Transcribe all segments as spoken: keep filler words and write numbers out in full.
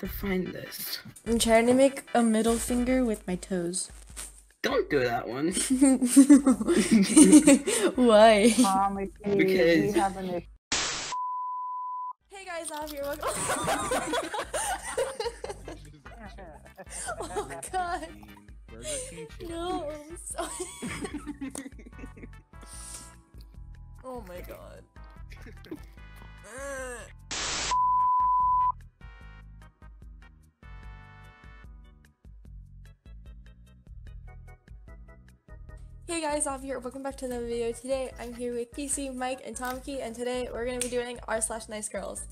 to find this. I'm trying to make a middle finger with my toes. Don't do that one. Why? Mom, because we have a new... Hey guys, Zahava here. Welcome. Oh god. No, I'm sorry. Oh my god. Hey guys, Zahava here. Welcome back to another video. Today, I'm here with P C, Mike, and Tomkey, and today we're gonna be doing r slash nice girls.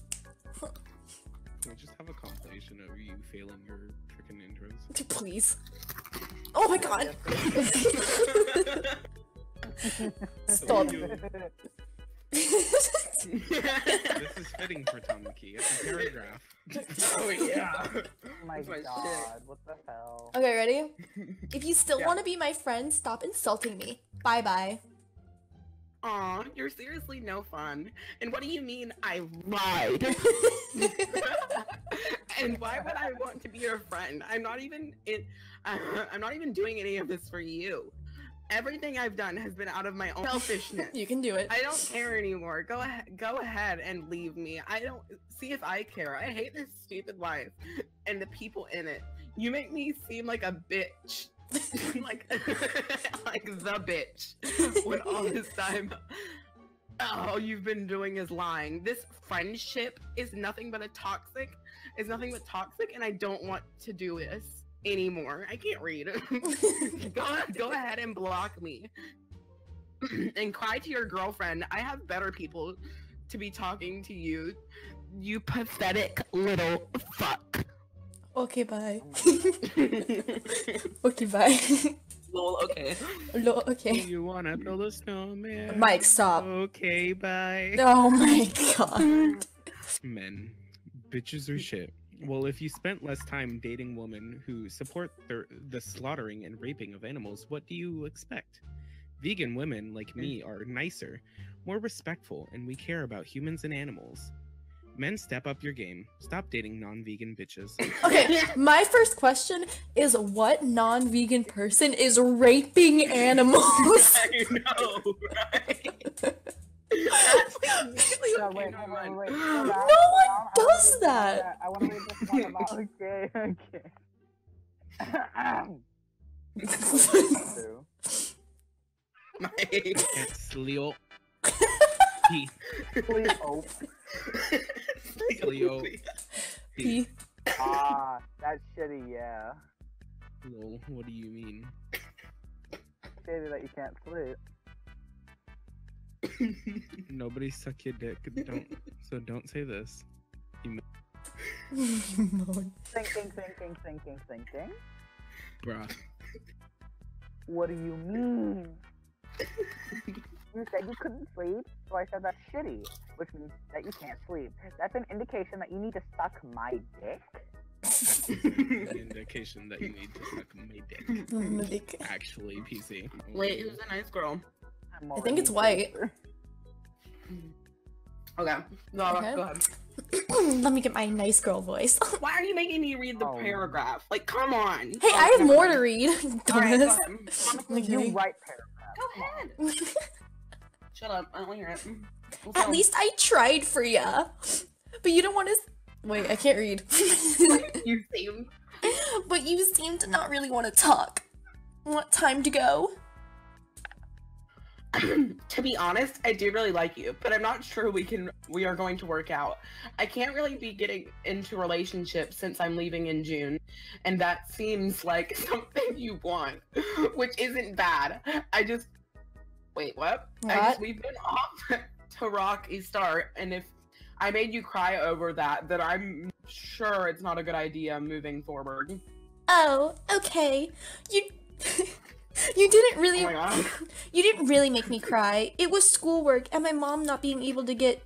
Can we just have a compilation of you failing your freaking intros? Please. Oh my god! Stop. This is fitting for Tomkey. It's a paragraph. Oh yeah. Oh my god, what the hell? Okay, ready? If you still yeah. want to be my friend, stop insulting me. Bye bye. Aw, you're seriously no fun. And what do you mean I lied? And why would I want to be your friend? I'm not even it. Uh, I'm not even doing any of this for you. Everything I've done has been out of my own selfishness. You can do it. I don't care anymore. Go ahead, go ahead and leave me. I don't see if I care. I hate this stupid life and the people in it. You make me seem like a bitch, like like the bitch. When all this time, all you've been doing is lying. This friendship is nothing but a toxic. Is nothing but toxic, and I don't want to do this anymore. I can't read. go, go ahead and block me. And cry to your girlfriend. I have better people to be talking to you. You pathetic little fuck. Okay, bye. Okay, bye. Lol, okay. Lol, okay. You wanna build a snowman? Mike, stop. Okay, bye. Oh my god. Men. Bitches are shit. Well, if you spent less time dating women who support the, the slaughtering and raping of animals, what do you expect? Vegan women like me are nicer, more respectful, and we care about humans and animals. Men, step up your game. Stop dating non-vegan bitches. Okay, my first question is, what non-vegan person is raping animals? I know, right? No one does that! I want to read this one about... Okay, okay. Sleo. P. Sleo. Sleo. P. Ah, that's shitty, yeah. Lol, what do you mean? Shitty that you can't sleep. Nobody suck your dick. Don't. So don't say this. You thinking, thinking, thinking, thinking. Bruh. What do you mean? You said you couldn't sleep, so I said that's shitty, which means that you can't sleep. That's an indication that you need to suck my dick. An indication that you need to suck my dick. My dick. Actually, P C. Wait, who's a nice girl? I think it's white. Okay. No, okay. Go ahead. Let me get my nice girl voice. Why are you making me read the oh. paragraph? Like, come on. Hey, oh, I have more to read. Dumbass. Right, like, you write paragraph. Go ahead. Shut up. I don't want to hear it. We'll At least I tried for ya. But you don't want to. Wait, I can't read. You seem. But you seem to not really want to talk. Want time to go? To be honest, I do really like you, but I'm not sure we can we are going to work out. I can't really be getting into relationships since I'm leaving in June, and that seems like something you want, which isn't bad. I just wait, what? what? I just, we've been off to rock a start, and if I made you cry over that, then I'm sure it's not a good idea moving forward. Oh, okay. You. You didn't really- oh You didn't really make me cry. It was schoolwork and my mom not being able to get-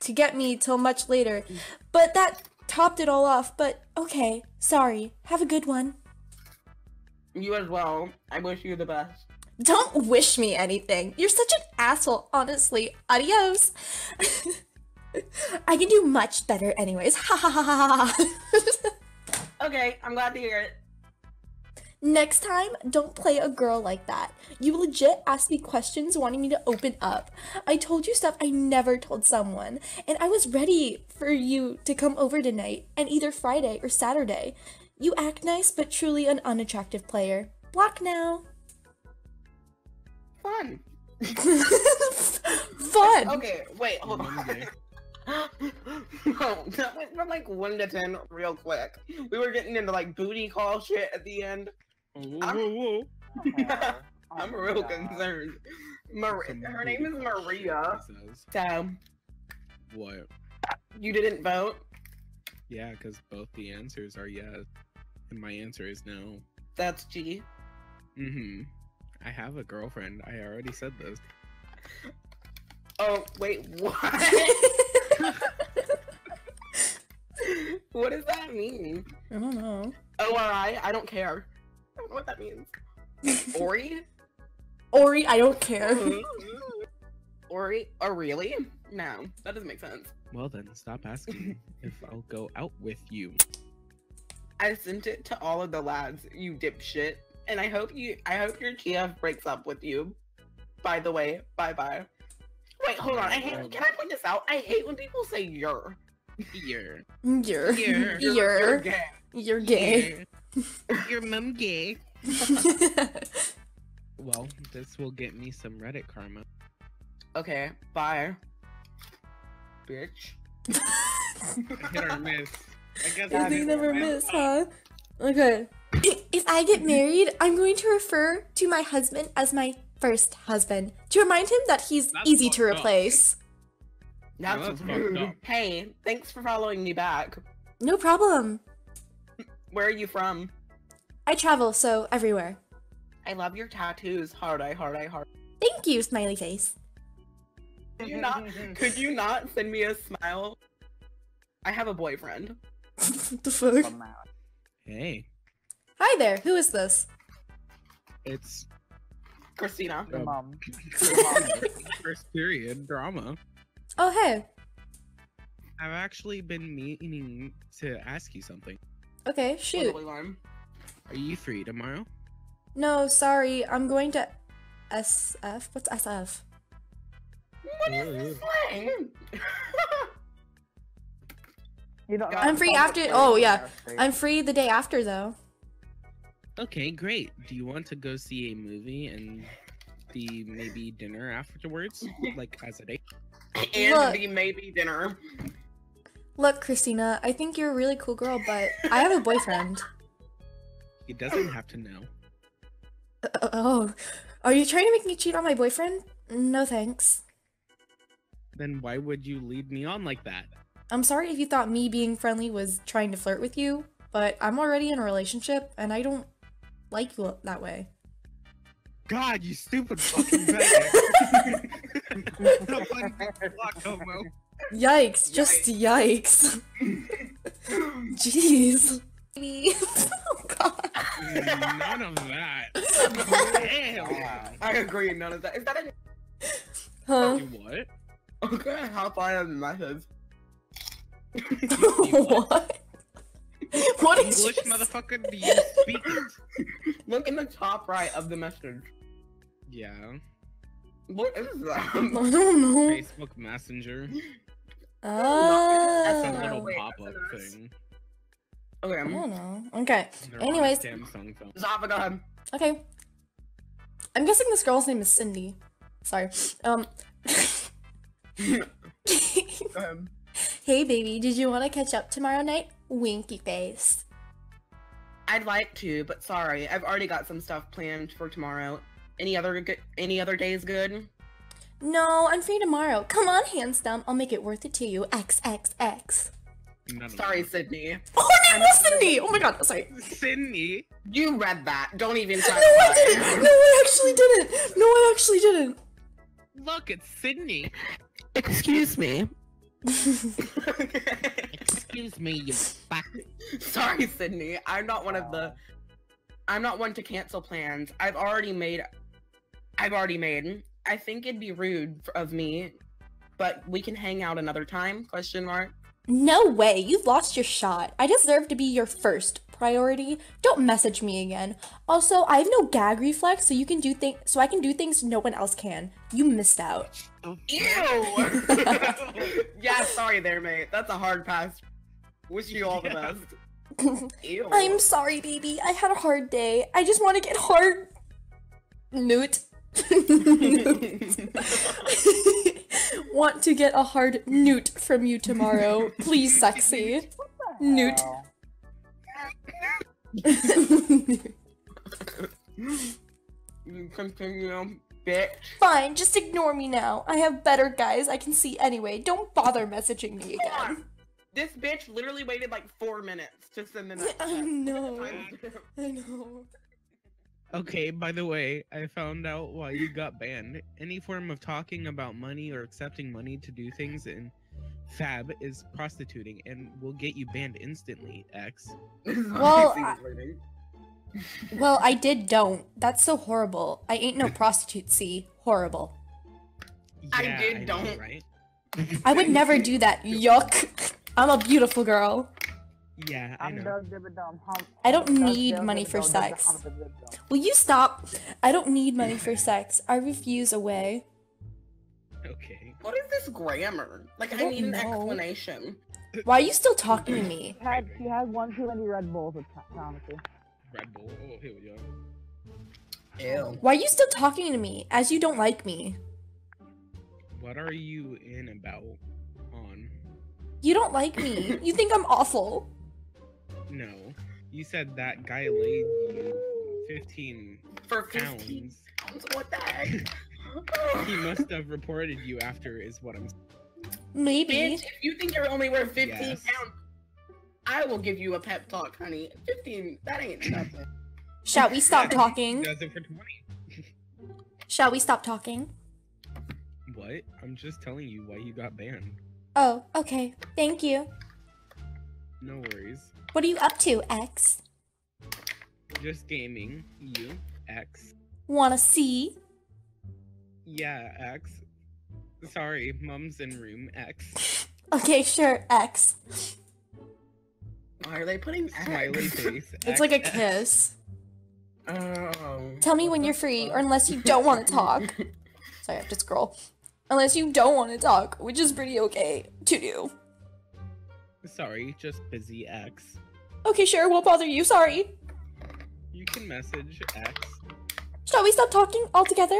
to get me till much later. But that topped it all off, but okay. Sorry. Have a good one. You as well. I wish you the best. Don't wish me anything. You're such an asshole, honestly. Adios. I can do much better anyways. Ha ha ha ha. Okay, I'm glad to hear it. Next time, don't play a girl like that. You legit asked me questions wanting me to open up. I told you stuff I never told someone, and I was ready for you to come over tonight, and either Friday or Saturday. You act nice, but truly an unattractive player. Block now. Fun. Fun! Okay, wait, hold on. No, that went from like one to ten real quick. We were getting into like booty call shit at the end. Ooh, I'm, ooh, ooh. Yeah, oh, I'm real God. concerned. Mar her name is Maria. So, what? You didn't vote? Yeah, because both the answers are yes. And my answer is no. That's G. Mm-hmm. I have a girlfriend. I already said this. Oh, wait, what? What does that mean? I don't know. O R I? I don't care. I don't know what that means. Ori? Ori, I don't care. Ori? Oh, really? No, that doesn't make sense. Well then, stop asking if I'll go out with you. I sent it to all of the lads, you dipshit. And I hope you- I hope your G F breaks up with you. By the way, bye-bye. Wait, hold on, I hate- can I point this out? I hate when people say you're. You're. You're. You're. You're gay. You're gay. Your mum gay. Well, this will get me some Reddit karma. Okay, bye. Bitch. Hit or miss. I guess I think never miss, huh? Okay. If I get married, I'm going to refer to my husband as my first husband to remind him that he's that's easy to replace. Up. That's, no, that's rude. Up. Hey, thanks for following me back. No problem. Where are you from? I travel, so everywhere. I love your tattoos. Hard eye, hard eye, hard. Thank you, smiley face. Could you not, could you not send me a smile? I have a boyfriend. What the fuck? Hey. Hi there. Who is this? It's Christina. Your mom. Your mom. First period drama. Oh, hey. I've actually been meaning to ask you something. Okay, shoot. Are you free tomorrow? No, sorry. I'm going to S F? What's S F? What is this slang? You don't know. I'm free after- oh, yeah. I'm free the day after, though. Okay, great. Do you want to go see a movie and the maybe dinner afterwards? Like, as a date? And look, the maybe dinner. Look, Christina, I think you're a really cool girl, but I have a boyfriend. He doesn't have to know. Uh, oh, are you trying to make me cheat on my boyfriend? No thanks. Then why would you lead me on like that? I'm sorry if you thought me being friendly was trying to flirt with you, but I'm already in a relationship, and I don't like you that way. God, you stupid fucking bitch. Yikes, just yikes. Jeez. Oh god. None of that. Damn. I agree, none of that. Is that a huh? You what? I'm gonna hop on a message. What? What is English motherfucker do you speak? Look in the top right of the message. Yeah. What is that? I don't know. Facebook Messenger. Oh. That's a little pop-up thing. Okay. I'm... I don't know. Okay. They're anyways. Samsung phone. Zahava, go ahead. Okay. I'm guessing this girl's name is Cindy. Sorry. Um. Go ahead. Hey, baby. Did you want to catch up tomorrow night? Winky face. I'd like to, but sorry. I've already got some stuff planned for tomorrow. Any other good, any other days good? No, I'm free tomorrow. Come on, handsome. I'll make it worth it to you. X X X. Sorry, know. Sydney. Oh, her name was Sydney! Oh my god, sorry. Sydney? You read that. Don't even talk. No, I didn't! No, I actually didn't! No, I actually didn't! Look, it's Sydney. Excuse me. Excuse me, you fuck. Sorry, Sydney. I'm not one of the... I'm not one to cancel plans. I've already made... I've already made. I think it'd be rude of me but we can hang out another time, question mark. No way, you've lost your shot. I deserve to be your first priority. Don't message me again. Also, I have no gag reflex, so you can do things so I can do things no one else can. You missed out. Ew. Yeah, sorry there, mate. That's a hard pass. Wish you all the best. Ew. I'm sorry, baby. I had a hard day. I just want to get hard. Newt. Want to get a hard newt from you tomorrow. Please, sexy. Newt. Continue, bitch. Fine, just ignore me now. I have better guys I can see anyway. Don't bother messaging me again. This bitch literally waited like four minutes to send the next. I know. I know. Okay, by the way, I found out why you got banned. Any form of talking about money or accepting money to do things in Fab is prostituting and will get you banned instantly, X. Well, I, well, I did don't. That's so horrible. I ain't no prostitute, see? Horrible. Yeah, I did I don't. Know, right? I would never do that. Yuck. I'm a beautiful girl. Yeah, I know. I don't need money for sex. Will you stop? I don't need money for sex. I refuse away. Okay. What is this grammar? Like, I, I need know. an explanation. Why are you still talking to me? She had, she had one too many Red Bulls with Tomkey. Red Bull? Oh, here we go. Ew. Why are you still talking to me, as you don't like me? What are you in about on? You don't like me. You think I'm awful. No, you said that guy laid you fifteen for fifteen pounds. pounds. What the heck? He must have reported you after, is what I'm saying. Maybe. Bitch, if you think you're only worth fifteen yes. pounds, I will give you a pep talk, honey. fifteen, that ain't nothing. Shall we stop talking? Does it for twenty. Shall we stop talking? What? I'm just telling you why you got banned. Oh, okay. Thank you. No worries. What are you up to, X? Just gaming. You, X. Wanna see? Yeah, X. Sorry, mom's in room, X. Okay, sure, X. Why are they putting X? Smiley face, X. It's like a kiss. Oh. Tell me when you're free, or unless you don't want to talk. Sorry, I have to scroll. Unless you don't want to talk, which is pretty okay to do. Sorry, just busy, X. Okay, sure, won't bother you, sorry. You can message, X. Shall we stop talking altogether?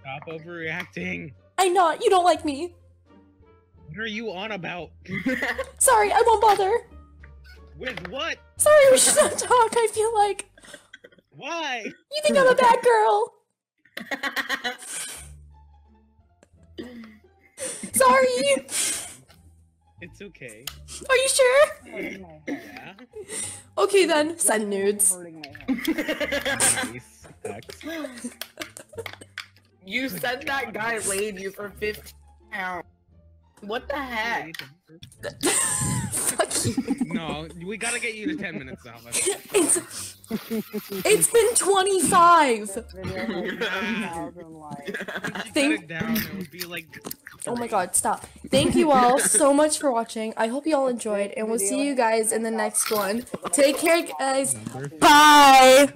Stop overreacting. I'm not, you don't like me. What are you on about? Sorry, I won't bother. With what? Sorry, we should not talk, I feel like. Why? You think I'm a bad girl. Sorry. It's okay. Are you sure? Yeah. Okay then, send nudes. You said that guy laid you for fifteen pounds. What the heck? Fuck you. No, we gotta get you to ten minutes now. It's, it's been twenty-five! Thank- down, it would be like oh my god, stop. Thank you all so much for watching. I hope you all enjoyed, and we'll see you guys in the next one. Take care, guys. Bye!